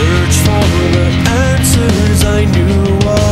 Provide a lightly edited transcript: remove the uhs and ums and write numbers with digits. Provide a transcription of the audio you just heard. search for the answers I knew of.